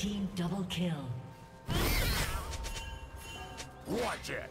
team double kill. Watch it!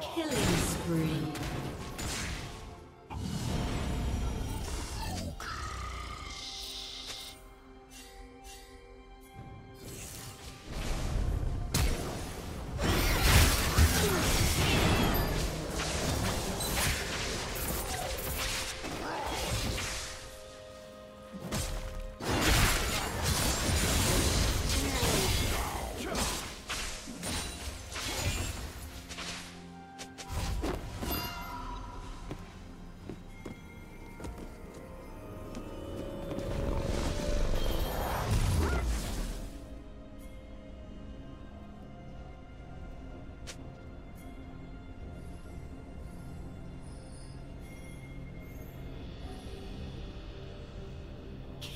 Killing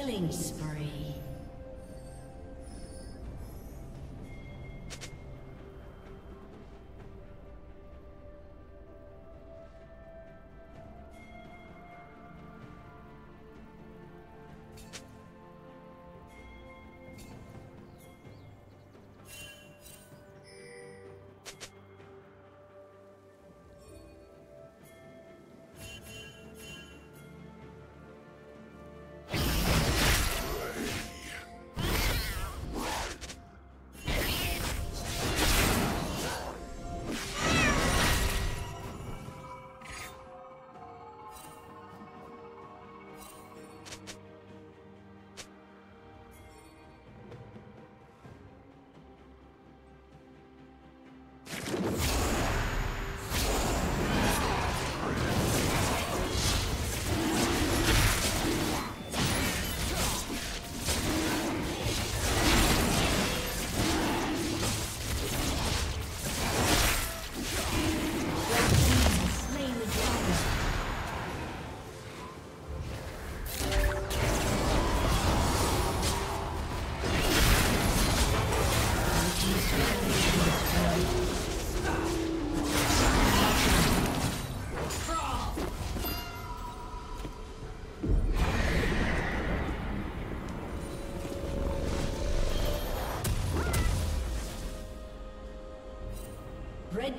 Killing spree. Red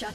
Shut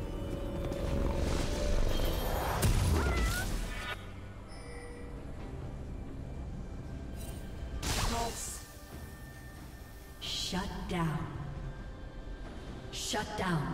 Shut down. Shut down.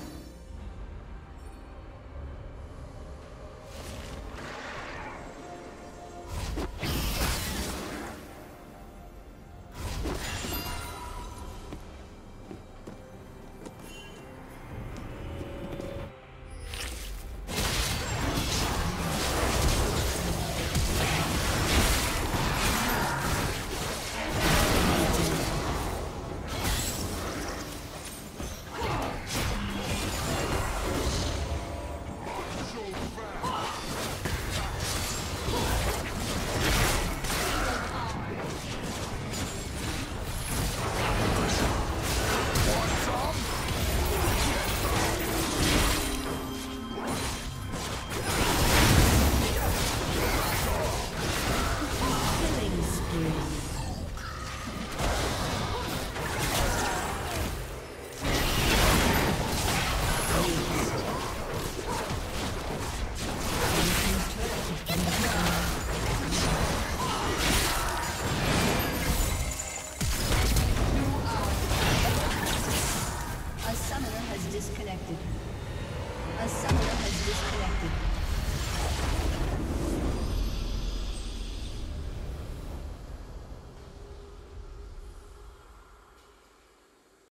A summoner has disconnected.